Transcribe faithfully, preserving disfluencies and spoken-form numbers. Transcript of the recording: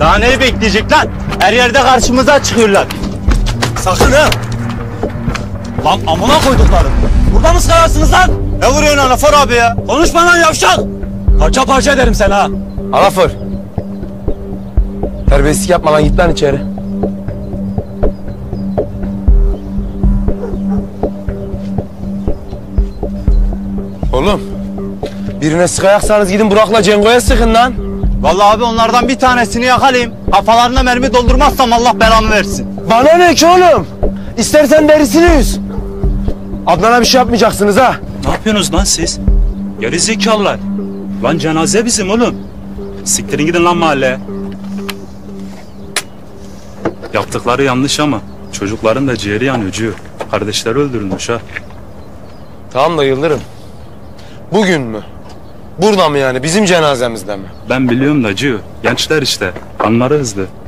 Daha neyi bekleyecek lan? Her yerde karşımıza çıkıyorlar. Sakın ha! Lan amına koyduklarım. Burada mı sıkarsınız lan? Ne vuruyorsun Alafor abi ya? Konuşma lan yavşak! Parça parça ederim seni ha! Alafor! Terbiyesizlik yapma lan, git lan içeri. Oğlum! Birine sıkayaksanız gidin Burak'la Cengo'ya sıkın lan! Vallahi abi onlardan bir tanesini yakalayayım. Kafalarına mermi doldurmazsam Allah belamı versin. Bana ne ki oğlum? İstersen derisini yüz. Adnan'a bir şey yapmayacaksınız ha. Ne yapıyorsunuz lan siz? Geri zekalılar. Lan cenaze bizim oğlum. Siktirin gidin lan mahalleye. Yaptıkları yanlış ama çocukların da ciğeri yanıyor ciğer. Kardeşleri öldürülmüş ha. Tamam da Yıldırım. Bugün mü? Burada mı yani? Bizim cenazemizde mi? Ben biliyorum da Ciu. Gençler işte. Kanları hızlı.